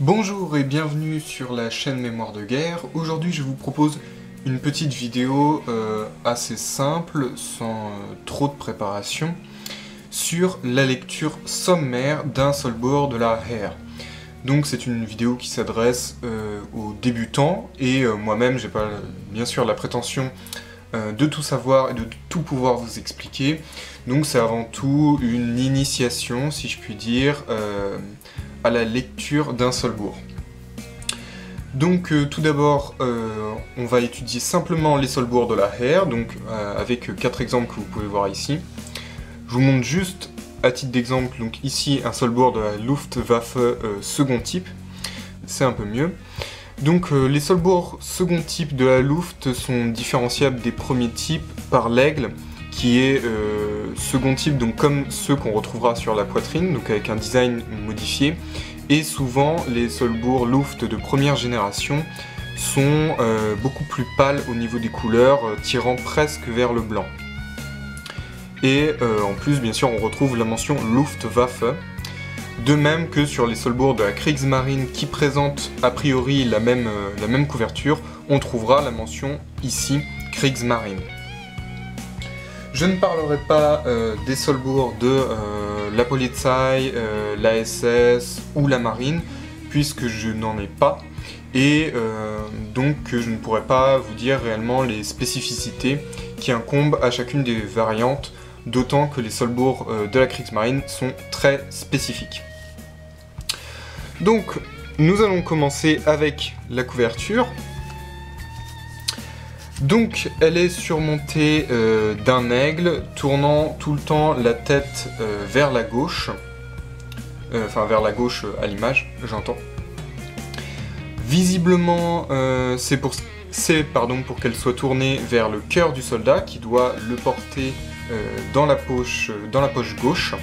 Bonjour et bienvenue sur la chaîne Mémoire de Guerre. Aujourd'hui je vous propose une petite vidéo assez simple, sans trop de préparation, sur la lecture sommaire d'un Soldbuch de la Heer. Donc c'est une vidéo qui s'adresse aux débutants, et moi-même j'ai pas bien sûr la prétention de tout savoir et de tout pouvoir vous expliquer. Donc c'est avant tout une initiation, si je puis dire, à la lecture d'un Soldbuch. Donc tout d'abord on va étudier simplement les Soldbuch de la Heer, donc avec 4 exemples que vous pouvez voir ici. Je vous montre juste à titre d'exemple, donc ici un Soldbuch de la Luftwaffe second type, c'est un peu mieux. Donc les Soldbuch second type de la Luft sont différenciables des premiers types par l'aigle, qui est second type, donc comme ceux qu'on retrouvera sur la poitrine, donc avec un design modifié. Et souvent les Soldbuch Luft de première génération sont beaucoup plus pâles au niveau des couleurs, tirant presque vers le blanc. Et en plus bien sûr on retrouve la mention Luftwaffe, de même que sur les Soldbuch de la Kriegsmarine qui présentent a priori la même couverture, on trouvera la mention ici Kriegsmarine. Je ne parlerai pas des Soldbuch de la Polizei, la SS ou la Marine, puisque je n'en ai pas, et donc je ne pourrai pas vous dire réellement les spécificités qui incombent à chacune des variantes, d'autant que les Soldbuch de la Kriegsmarine sont très spécifiques. Donc nous allons commencer avec la couverture. Donc elle est surmontée d'un aigle tournant tout le temps la tête vers la gauche, enfin vers la gauche à l'image, j'entends. Visiblement c'est pour qu'elle soit tournée vers le cœur du soldat qui doit le porter dans la poche gauche.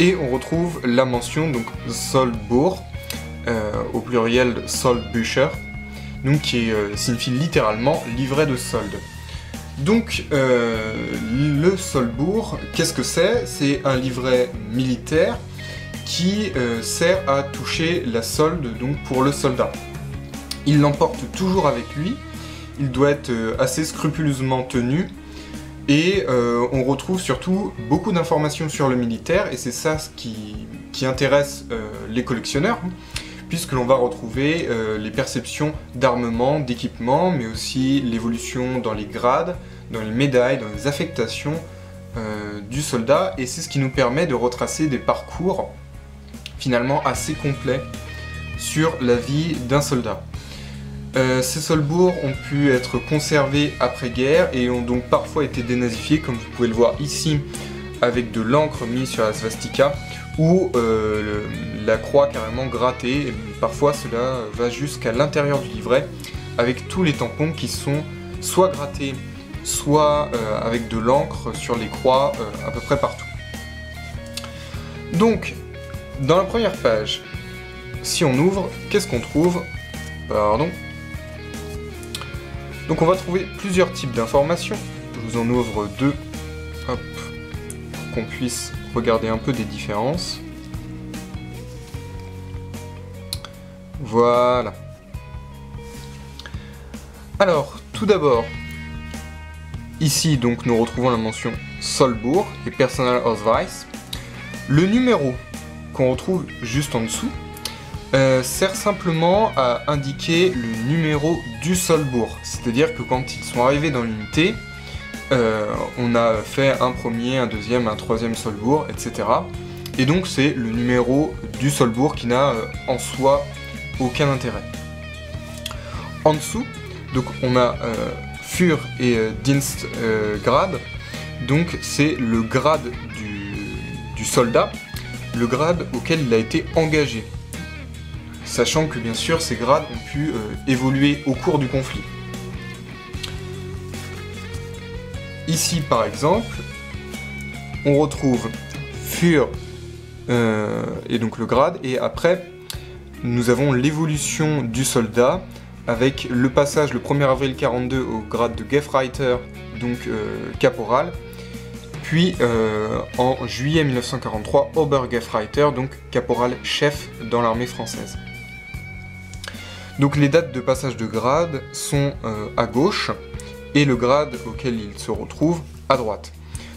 Et on retrouve la mention donc Soldbuch, au pluriel Soldbücher, donc qui signifie littéralement livret de solde. Donc le Soldbuch, qu'est-ce que c'est? C'est un livret militaire qui sert à toucher la solde donc pour le soldat. Il l'emporte toujours avec lui, il doit être assez scrupuleusement tenu, et on retrouve surtout beaucoup d'informations sur le militaire, et c'est ça qui intéresse les collectionneurs, puisque l'on va retrouver les perceptions d'armement, d'équipement, mais aussi l'évolution dans les grades, dans les médailles, dans les affectations du soldat, et c'est ce qui nous permet de retracer des parcours finalement assez complets sur la vie d'un soldat. Ces Soldbuch ont pu être conservés après-guerre et ont donc parfois été dénazifiés, comme vous pouvez le voir ici, avec de l'encre mise sur la svastika, ou la croix carrément grattée, et parfois cela va jusqu'à l'intérieur du livret, avec tous les tampons qui sont soit grattés, soit avec de l'encre sur les croix à peu près partout. Donc, dans la première page, si on ouvre, qu'est-ce qu'on trouve? Pardon. Donc on va trouver plusieurs types d'informations. Je vous en ouvre deux, hop, pour qu'on puisse regarder un peu des différences. Voilà. Alors, tout d'abord, ici donc nous retrouvons la mention Soldbuch et Personal Ausweis. Le numéro qu'on retrouve juste en dessous sert simplement à indiquer le numéro du Soldbuch, c'est-à-dire que quand ils sont arrivés dans l'unité, on a fait un premier, un deuxième, un troisième Soldbuch, etc. Et donc c'est le numéro du Soldbuch qui n'a en soi aucun intérêt. En dessous, donc on a Führer et Dienstgrad, donc c'est le grade du soldat, le grade auquel il a été engagé. Sachant que bien sûr ces grades ont pu évoluer au cours du conflit. Ici par exemple, on retrouve Führer et donc le grade, et après nous avons l'évolution du soldat avec le passage le 1er avril 1942 au grade de Gefreiter, donc caporal, puis en juillet 1943, Obergefreiter, donc caporal-chef dans l'armée française. Donc les dates de passage de grade sont à gauche, et le grade auquel il se retrouve à droite.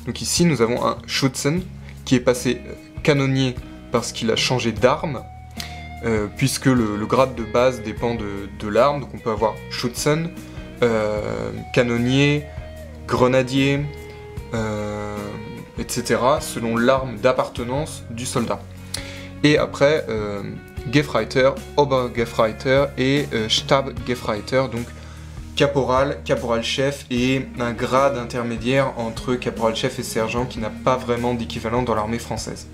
Donc ici nous avons un Schützen qui est passé canonnier parce qu'il a changé d'arme, puisque le grade de base dépend de l'arme, donc on peut avoir Schützen, canonnier, grenadier, etc. selon l'arme d'appartenance du soldat. Et après, Gefreiter, Obergefreiter et Stabgefreiter, donc caporal, caporal-chef et un grade intermédiaire entre caporal-chef et sergent qui n'a pas vraiment d'équivalent dans l'armée française.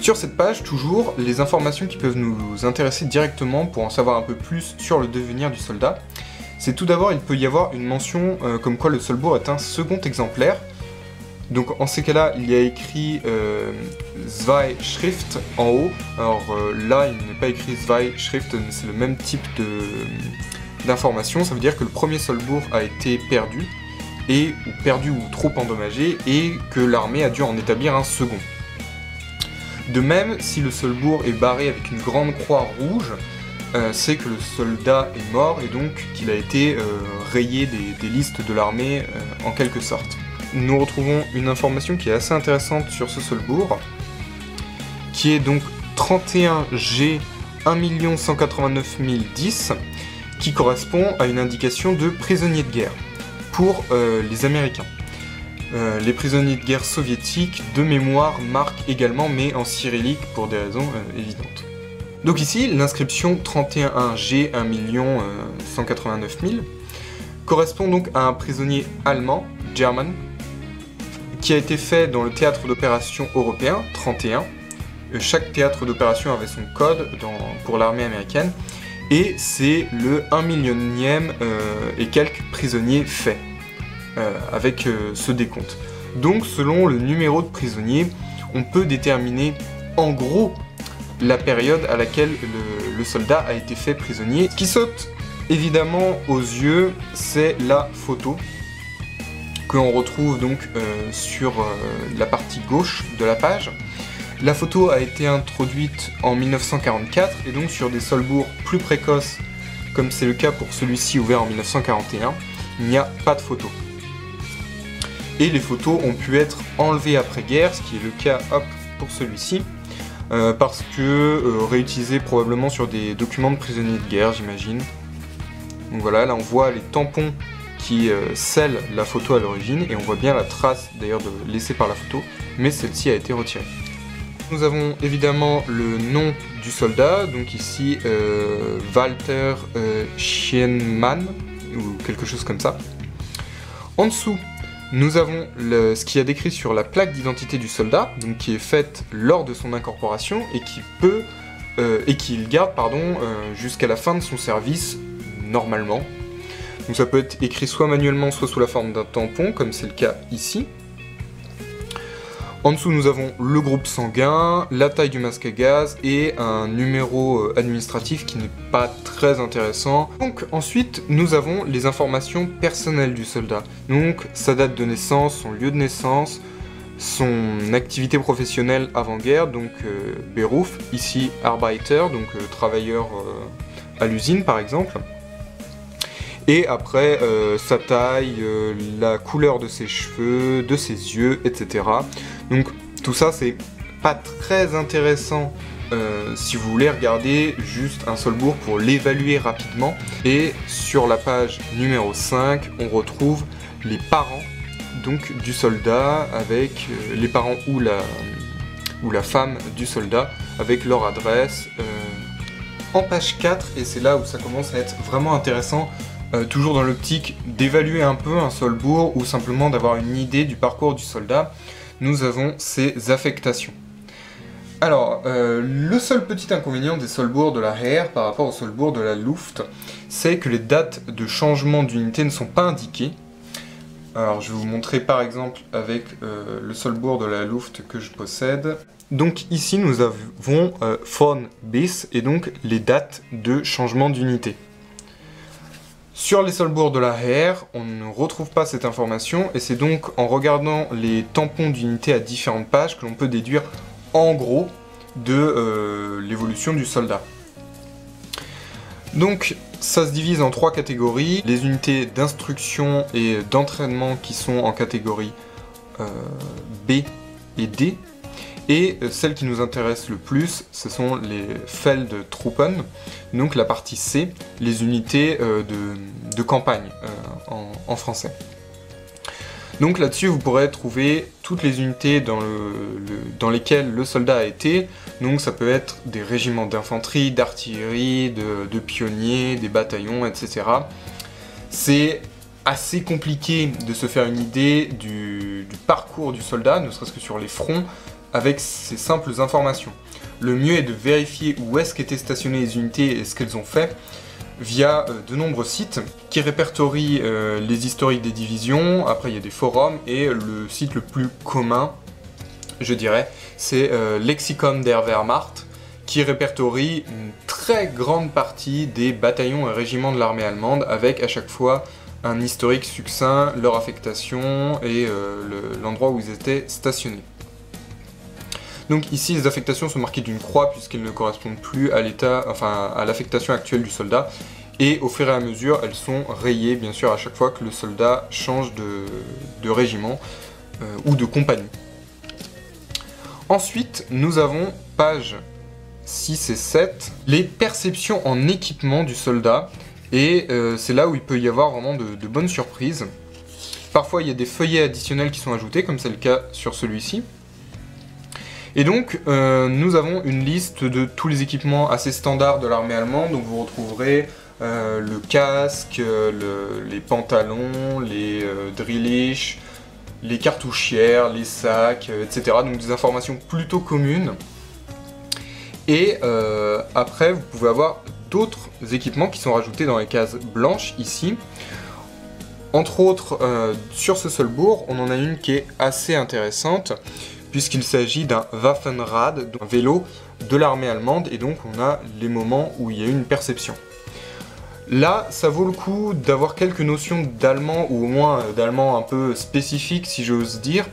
Sur cette page, toujours, les informations qui peuvent nous intéresser directement pour en savoir un peu plus sur le devenir du soldat, c'est tout d'abord, il peut y avoir une mention comme quoi le Soldbuch est un second exemplaire. Donc en ces cas-là, il y a écrit Zweischrift en haut. Alors là, il n'est pas écrit Zweischrift, mais c'est le même type d'information. Ça veut dire que le premier Soldbuch a été perdu, ou trop endommagé, et que l'armée a dû en établir un second. De même, si le Soldbuch est barré avec une grande croix rouge, c'est que le soldat est mort et donc qu'il a été rayé des listes de l'armée en quelque sorte. Nous retrouvons une information qui est assez intéressante sur ce Soldbuch, qui est donc 31G 1 189 010, qui correspond à une indication de prisonnier de guerre pour les Américains. Les prisonniers de guerre soviétiques de mémoire marquent également, mais en cyrillique pour des raisons évidentes. Donc ici, l'inscription 31G 1 189 000 correspond donc à un prisonnier allemand, German, qui a été fait dans le théâtre d'opération européen, 31. Chaque théâtre d'opération avait son code pour l'armée américaine, et c'est le 1 000 000e et quelques prisonniers faits, avec ce décompte. Donc selon le numéro de prisonnier, on peut déterminer en gros la période à laquelle le soldat a été fait prisonnier. Ce qui saute évidemment aux yeux, c'est la photo que l'on retrouve donc sur la partie gauche de la page. La photo a été introduite en 1944 et donc sur des Soldbuch plus précoces, comme c'est le cas pour celui-ci ouvert en 1941, il n'y a pas de photo. Et les photos ont pu être enlevées après-guerre, ce qui est le cas pour celui-ci, parce que réutilisées probablement sur des documents de prisonniers de guerre, j'imagine. Donc voilà, là on voit les tampons qui scelle la photo à l'origine, et on voit bien la trace d'ailleurs laissée par la photo, mais celle-ci a été retirée. Nous avons évidemment le nom du soldat, donc ici Walter Schienmann, ou quelque chose comme ça. En dessous, nous avons ce qui est décrit sur la plaque d'identité du soldat, donc qui est faite lors de son incorporation, et qu'il garde jusqu'à la fin de son service, normalement. Donc ça peut être écrit soit manuellement, soit sous la forme d'un tampon, comme c'est le cas ici. En dessous, nous avons le groupe sanguin, la taille du masque à gaz et un numéro administratif qui n'est pas très intéressant. Donc ensuite, nous avons les informations personnelles du soldat. Donc sa date de naissance, son lieu de naissance, son activité professionnelle avant-guerre, donc Beruf, ici Arbeiter, donc travailleur à l'usine par exemple. Et après, sa taille, la couleur de ses cheveux, de ses yeux, etc. Donc tout ça, c'est pas très intéressant si vous voulez regarder juste un Soldbuch pour l'évaluer rapidement. Et sur la page numéro 5, on retrouve les parents donc, du soldat, avec les parents ou la femme du soldat, avec leur adresse. En page 4, et c'est là où ça commence à être vraiment intéressant, toujours dans l'optique d'évaluer un peu un Soldbuch ou simplement d'avoir une idée du parcours du soldat, nous avons ses affectations. Alors, le seul petit inconvénient des Soldbuch de la Heer par rapport au Soldbuch de la Luft, c'est que les dates de changement d'unité ne sont pas indiquées. Alors, je vais vous montrer par exemple avec le Soldbuch de la Luft que je possède. Donc ici, nous avons von bis et donc les dates de changement d'unité. Sur les Soldbuch de la Heer, on ne retrouve pas cette information et c'est donc en regardant les tampons d'unités à différentes pages que l'on peut déduire en gros de l'évolution du soldat. Donc ça se divise en trois catégories, les unités d'instruction et d'entraînement qui sont en catégorie B et D, et celle qui nous intéresse le plus, ce sont les Feldtruppen, donc la partie C, les unités de campagne en français. Donc là-dessus, vous pourrez trouver toutes les unités dans lesquelles le soldat a été. Donc ça peut être des régiments d'infanterie, d'artillerie, de pionniers, des bataillons, etc. C'est assez compliqué de se faire une idée du parcours du soldat, ne serait-ce que sur les fronts, avec ces simples informations. Le mieux est de vérifier où est-ce qu'étaient stationnées les unités et ce qu'elles ont fait, via de nombreux sites qui répertorient les historiques des divisions, après il y a des forums, et le site le plus commun, je dirais, c'est Lexikon der Wehrmacht, qui répertorie une très grande partie des bataillons et régiments de l'armée allemande, avec à chaque fois un historique succinct, leur affectation et l'endroit où ils étaient stationnés. Donc ici, les affectations sont marquées d'une croix puisqu'elles ne correspondent plus à l'état, enfin à l'affectation actuelle du soldat. Et au fur et à mesure, elles sont rayées, bien sûr, à chaque fois que le soldat change de régiment ou de compagnie. Ensuite, nous avons, pages 6 et 7, les perceptions en équipement du soldat. Et c'est là où il peut y avoir vraiment de bonnes surprises. Parfois, il y a des feuillets additionnels qui sont ajoutés, comme c'est le cas sur celui-ci. Et donc, nous avons une liste de tous les équipements assez standards de l'armée allemande, donc vous retrouverez le casque, les pantalons, les drilliches, les cartouchières, les sacs, etc. Donc des informations plutôt communes. Et après, vous pouvez avoir d'autres équipements qui sont rajoutés dans les cases blanches, ici. Entre autres, sur ce Soldbuch, on en a une qui est assez intéressante, puisqu'il s'agit d'un Waffenrad, un vélo de l'armée allemande, et donc on a les moments où il y a une perception. Là, ça vaut le coup d'avoir quelques notions d'allemand, ou au moins d'allemand un peu spécifique, si j'ose dire,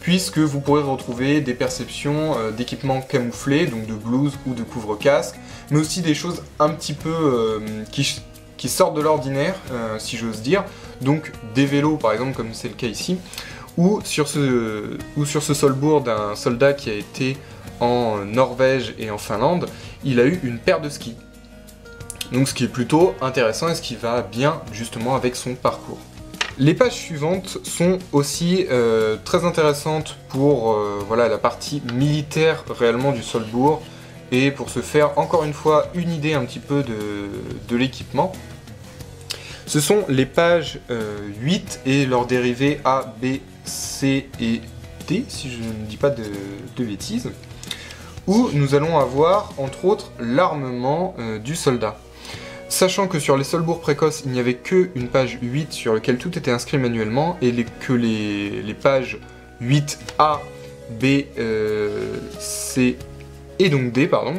puisque vous pourrez retrouver des perceptions d'équipements camouflés, donc de blouse ou de couvre-casque, mais aussi des choses un petit peu qui sortent de l'ordinaire, si j'ose dire, donc des vélos par exemple, comme c'est le cas ici, ou sur ce Soldbuch d'un soldat qui a été en Norvège et en Finlande, il a eu une paire de skis. Donc ce qui est plutôt intéressant et ce qui va bien justement avec son parcours. Les pages suivantes sont aussi très intéressantes pour voilà, la partie militaire réellement du Soldbuch et pour se faire encore une fois une idée un petit peu de l'équipement. Ce sont les pages 8 et leurs dérivés A, B, C et D, si je ne dis pas de bêtises, où nous allons avoir, entre autres, l'armement du soldat. Sachant que sur les Soldbuch précoces, il n'y avait qu'une page 8 sur laquelle tout était inscrit manuellement, et que les pages 8 A, B, C et donc D, pardon,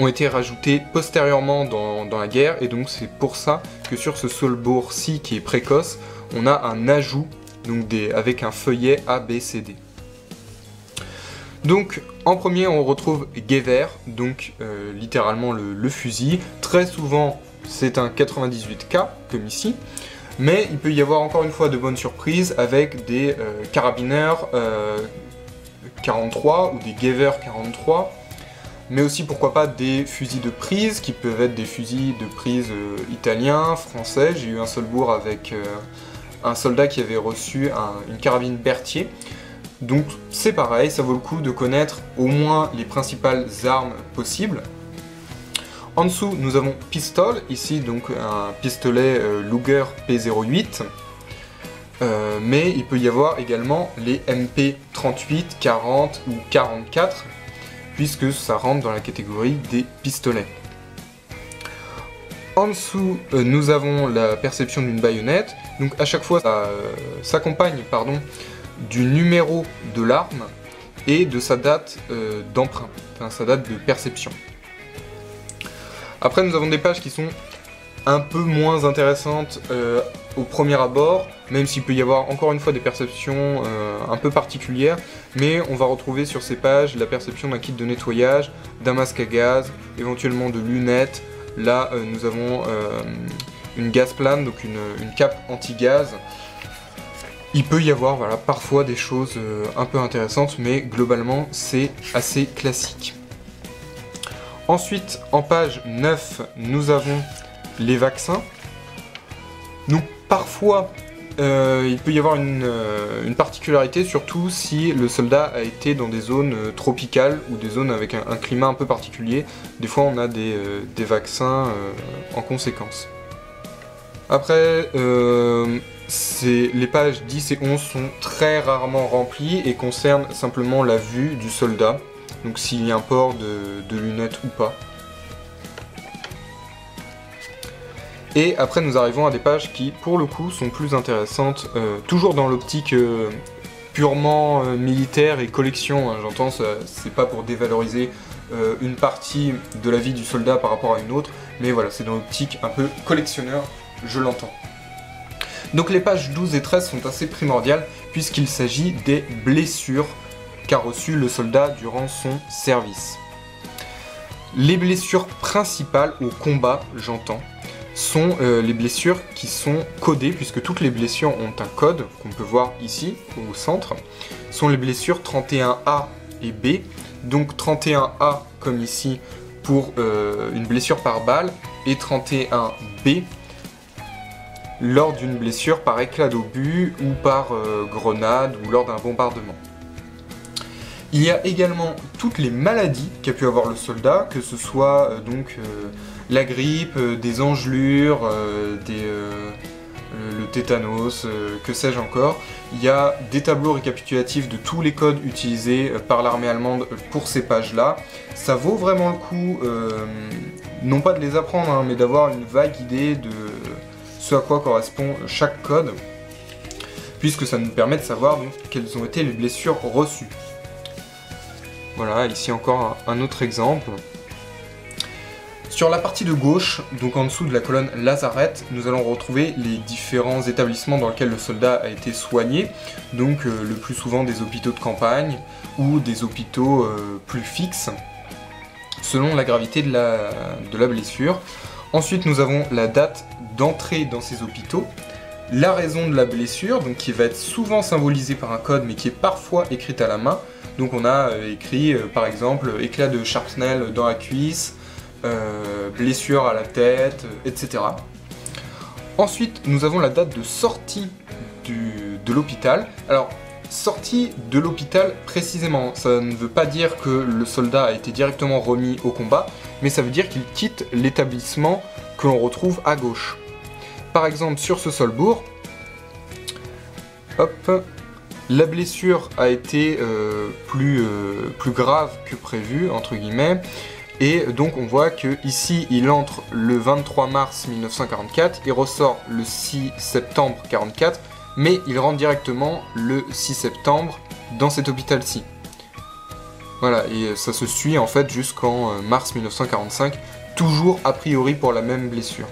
ont été rajoutés postérieurement dans la guerre, et donc c'est pour ça que sur ce Soldbuch-ci qui est précoce, on a un ajout donc avec un feuillet A, B, C, D. Donc en premier on retrouve Gewehr, donc littéralement le fusil. Très souvent c'est un 98K comme ici, mais il peut y avoir encore une fois de bonnes surprises avec des Carabiner 43 ou des Gewehr 43. Mais aussi pourquoi pas des fusils de prise, qui peuvent être des fusils de prise italiens, français. J'ai eu un Soldbuch avec un soldat qui avait reçu une carabine Berthier. Donc c'est pareil, ça vaut le coup de connaître au moins les principales armes possibles. En dessous nous avons pistole, ici donc un pistolet Luger P08. Mais il peut y avoir également les MP38, 40 ou 44. Puisque ça rentre dans la catégorie des pistolets. En dessous, nous avons la perception d'une baïonnette. Donc à chaque fois, ça s'accompagne du numéro de l'arme et de sa date d'emprunt, enfin sa date de perception. Après, nous avons des pages qui sont un peu moins intéressante au premier abord, même s'il peut y avoir encore une fois des perceptions un peu particulières, mais on va retrouver sur ces pages la perception d'un kit de nettoyage, d'un masque à gaz, éventuellement de lunettes. Là nous avons une gasplane, donc une cape anti-gaz. Il peut y avoir voilà, parfois des choses un peu intéressantes, mais globalement c'est assez classique. Ensuite, en page 9, nous avons les vaccins. Donc parfois, il peut y avoir une particularité, surtout si le soldat a été dans des zones tropicales ou des zones avec un climat un peu particulier. Des fois, on a des vaccins en conséquence. Après, les pages 10 et 11 sont très rarement remplies et concernent simplement la vue du soldat. Donc s'il y a un port de lunettes ou pas. Et après nous arrivons à des pages qui pour le coup sont plus intéressantes, toujours dans l'optique purement militaire et collection, hein, j'entends, c'est pas pour dévaloriser une partie de la vie du soldat par rapport à une autre, mais voilà, c'est dans l'optique un peu collectionneur, je l'entends. Donc les pages 12 et 13 sont assez primordiales puisqu'il s'agit des blessures qu'a reçu le soldat durant son service. Les blessures principales au combat, j'entends, sont les blessures qui sont codées, puisque toutes les blessures ont un code, qu'on peut voir ici, au centre, sont les blessures 31A et B. Donc 31A, comme ici, pour une blessure par balle, et 31B, lors d'une blessure par éclat d'obus, ou par grenade, ou lors d'un bombardement. Il y a également toutes les maladies qu'a pu avoir le soldat, que ce soit donc la grippe, des engelures, le tétanos, que sais-je encore. Il y a des tableaux récapitulatifs de tous les codes utilisés par l'armée allemande pour ces pages-là. Ça vaut vraiment le coup, non pas de les apprendre, hein, mais d'avoir une vague idée de ce à quoi correspond chaque code, puisque ça nous permet de savoir donc, quelles ont été les blessures reçues. Voilà, ici encore un autre exemple. Sur la partie de gauche, donc en dessous de la colonne Lazarett, nous allons retrouver les différents établissements dans lesquels le soldat a été soigné. Donc le plus souvent des hôpitaux de campagne ou des hôpitaux plus fixes, selon la gravité de la blessure. Ensuite nous avons la date d'entrée dans ces hôpitaux, la raison de la blessure, donc qui va être souvent symbolisée par un code mais qui est parfois écrite à la main. Donc on a écrit par exemple éclat de shrapnel dans la cuisse, blessure à la tête, etc. Ensuite nous avons la date de sortie de l'hôpital. Alors sortie de l'hôpital précisément, ça ne veut pas dire que le soldat a été directement remis au combat, mais ça veut dire qu'il quitte l'établissement que l'on retrouve à gauche. Par exemple sur ce Soldbuch, hop, la blessure a été plus grave que prévu, entre guillemets, et donc on voit que ici il entre le 23 mars 1944, il ressort le 6 septembre 1944, mais il rentre directement le 6 septembre dans cet hôpital-ci. Voilà, et ça se suit en fait jusqu'en mars 1945, toujours a priori pour la même blessure.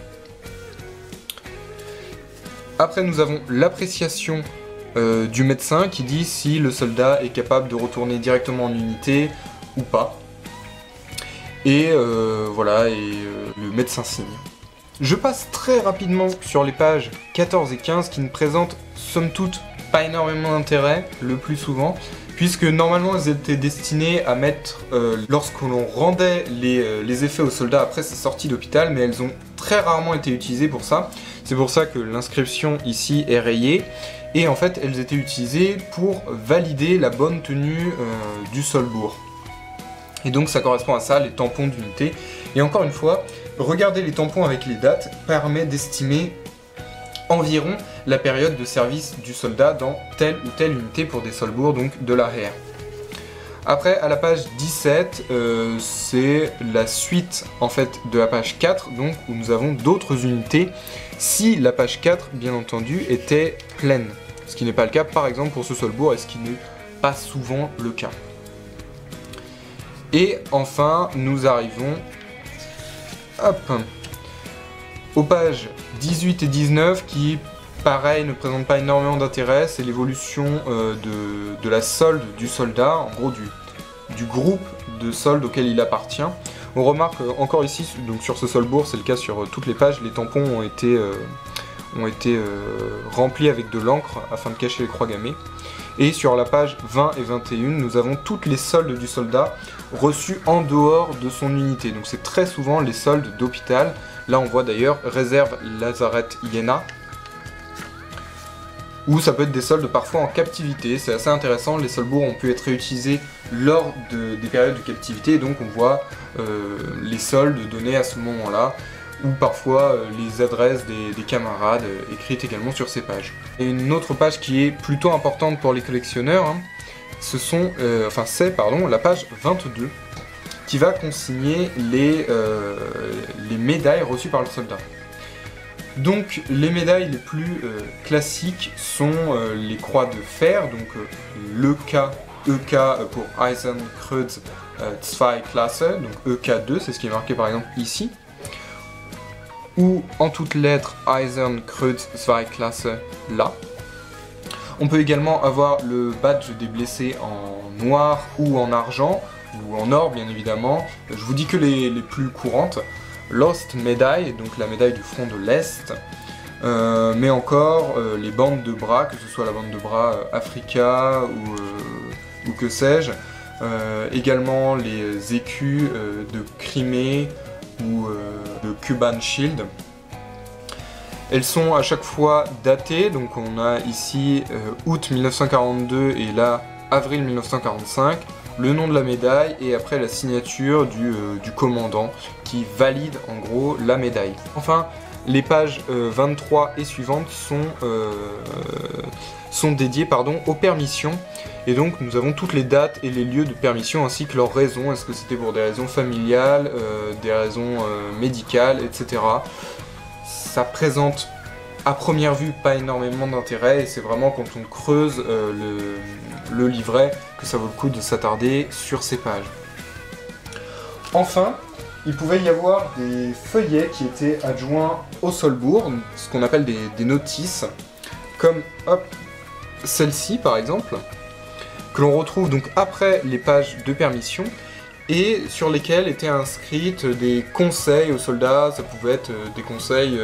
Après nous avons l'appréciation du médecin qui dit si le soldat est capable de retourner directement en unité ou pas. Et voilà, et le médecin signe. Je passe très rapidement sur les pages 14 et 15 qui ne présentent somme toute pas énormément d'intérêt, le plus souvent, puisque normalement elles étaient destinées à mettre lorsque l'on rendait les effets aux soldats après sa sortie d'hôpital, mais elles ont très rarement été utilisées pour ça. C'est pour ça que l'inscription ici est rayée. Et en fait, elles étaient utilisées pour valider la bonne tenue du Soldbuch. Et donc ça correspond à ça, les tampons d'unité. Et encore une fois, regarder les tampons avec les dates permet d'estimer environ la période de service du soldat dans telle ou telle unité pour des Soldbuch, donc de la Heer. Après, à la page 17, c'est la suite en fait de la page 4, donc où nous avons d'autres unités, si la page 4, bien entendu, était pleine. Ce qui n'est pas le cas, par exemple, pour ce Soldbuch, et ce qui n'est pas souvent le cas. Et enfin, nous arrivons hop, Aux pages 18 et 19 qui, pareil, ne présentent pas énormément d'intérêt, c'est l'évolution de la solde du soldat, en gros du groupe de soldes auquel il appartient. On remarque encore ici, donc sur ce Soldbuch, c'est le cas sur toutes les pages, les tampons ont été remplis avec de l'encre afin de cacher les croix gammées. Et sur la page 20 et 21, nous avons toutes les soldes du soldat reçues en dehors de son unité. Donc c'est très souvent les soldes d'hôpital. Là on voit d'ailleurs réserve Lazarett Iéna. Ou ça peut être des soldes parfois en captivité, c'est assez intéressant, les soldbuchs ont pu être réutilisés lors des périodes de captivité, donc on voit les soldes donnés à ce moment-là, ou parfois les adresses des camarades écrites également sur ces pages. Et une autre page qui est plutôt importante pour les collectionneurs, hein, c'est la page 22, qui va consigner les médailles reçues par le soldat. Donc les médailles les plus classiques sont les croix de fer, donc l'EK, EK pour Eisenkreuz 2 Klasse, donc EK2, c'est ce qui est marqué par exemple ici, ou en toutes lettres Eisenkreuz 2 Klasse là. On peut également avoir le badge des blessés en noir ou en argent, ou en or bien évidemment, je vous dis que les plus courantes. L'Ost Medaille, donc la médaille du front de l'Est, mais encore les bandes de bras, que ce soit la bande de bras Africa ou que sais-je, également les écus de Crimée ou de Cuban Shield. Elles sont à chaque fois datées, donc on a ici août 1942 et là avril 1945. Le nom de la médaille et après la signature du commandant qui valide en gros la médaille. Enfin, les pages 23 et suivantes sont dédiées aux permissions. Et donc nous avons toutes les dates et les lieux de permission ainsi que leurs raisons. Est-ce que c'était pour des raisons familiales, des raisons médicales, etc. Ça présente à première vue pas énormément d'intérêt et c'est vraiment quand on creuse le livret que ça vaut le coup de s'attarder sur ces pages. Enfin, il pouvait y avoir des feuillets qui étaient adjoints au Soldbuch, ce qu'on appelle des notices, comme celle-ci par exemple, que l'on retrouve donc après les pages de permission, et sur lesquelles étaient inscrites des conseils aux soldats, ça pouvait être des conseils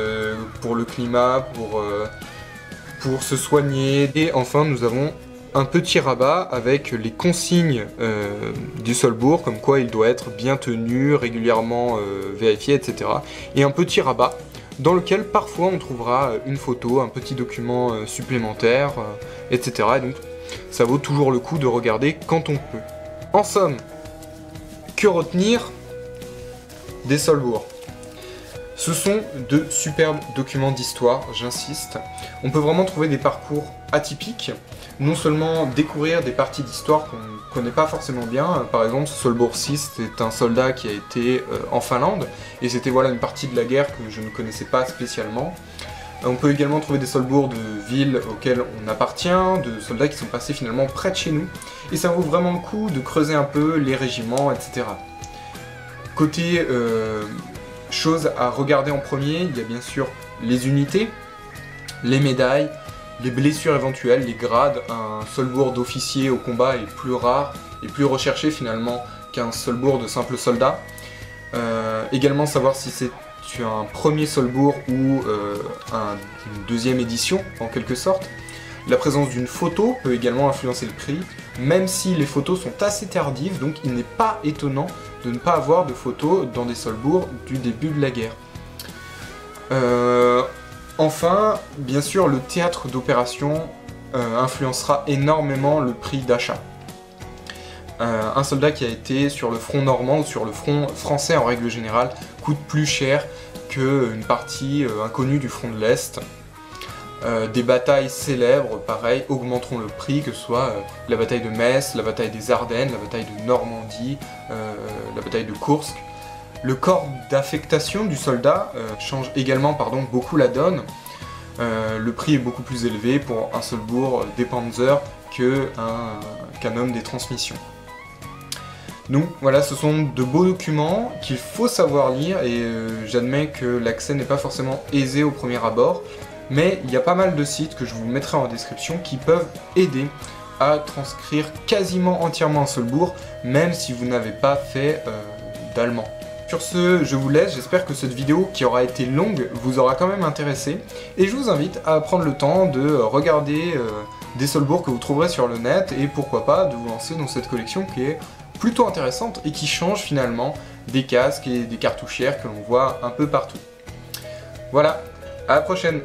pour le climat, pour se soigner, et enfin nous avons un petit rabat avec les consignes du Soldbuch, comme quoi il doit être bien tenu, régulièrement vérifié, etc. Et un petit rabat dans lequel parfois on trouvera une photo, un petit document supplémentaire, etc. Et donc ça vaut toujours le coup de regarder quand on peut. En somme, que retenir des Soldbuch? Ce sont de superbes documents d'histoire, j'insiste. On peut vraiment trouver des parcours atypiques, non seulement découvrir des parties d'histoire qu'on ne connaît pas forcément bien. Par exemple, ce Soldbuch-ci, c'est un soldat qui a été en Finlande, et c'était voilà une partie de la guerre que je ne connaissais pas spécialement. On peut également trouver des Soldbuch de villes auxquelles on appartient, de soldats qui sont passés finalement près de chez nous, et ça vaut vraiment le coup de creuser un peu les régiments, etc. Côté choses à regarder en premier, il y a bien sûr les unités, les médailles, les blessures éventuelles, les grades. Un Soldbuch d'officier au combat est plus rare et plus recherché finalement qu'un Soldbuch de simple soldat. Également savoir si c'est un premier Soldbuch ou une deuxième édition en quelque sorte. La présence d'une photo peut également influencer le prix, même si les photos sont assez tardives, donc il n'est pas étonnant de ne pas avoir de photos dans des Soldbuch du début de la guerre. Enfin, bien sûr, le théâtre d'opération influencera énormément le prix d'achat. Un soldat qui a été sur le front normand ou sur le front français en règle générale coûte plus cher qu'une partie inconnue du front de l'Est. Des batailles célèbres, pareil, augmenteront le prix, que ce soit la bataille de Metz, la bataille des Ardennes, la bataille de Normandie, la bataille de Kursk. Le corps d'affectation du soldat change également beaucoup la donne. Le prix est beaucoup plus élevé pour un Soldbuch des Panzers qu'un homme des transmissions. Donc voilà, ce sont de beaux documents qu'il faut savoir lire et j'admets que l'accès n'est pas forcément aisé au premier abord, mais il y a pas mal de sites que je vous mettrai en description qui peuvent aider à transcrire quasiment entièrement un Soldbuch, même si vous n'avez pas fait d'allemand. Sur ce, je vous laisse, j'espère que cette vidéo qui aura été longue vous aura quand même intéressé et je vous invite à prendre le temps de regarder des Soldbuch que vous trouverez sur le net et pourquoi pas de vous lancer dans cette collection qui est plutôt intéressante et qui change finalement des casques et des cartouchières que l'on voit un peu partout. Voilà, à la prochaine!